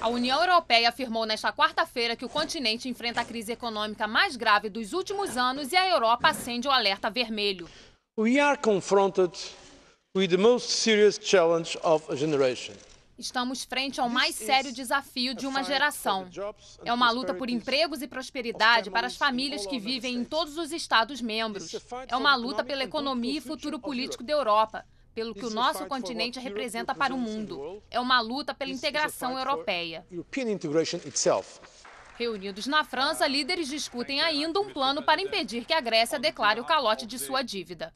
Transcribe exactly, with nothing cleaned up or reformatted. A União Europeia afirmou nesta quarta-feira que o continente enfrenta a crise econômica mais grave dos últimos anos e a Europa acende o alerta vermelho. We are confronted with the most serious challenge of a generation. Estamos frente ao mais sério desafio de uma geração. É uma luta por empregos e prosperidade para as famílias que vivem em todos os Estados-membros. É uma luta pela economia e futuro político da Europa, pelo que o nosso continente representa para o mundo. É uma luta pela integração europeia. Reunidos na França, líderes discutem ainda um plano para impedir que a Grécia declare o calote de sua dívida.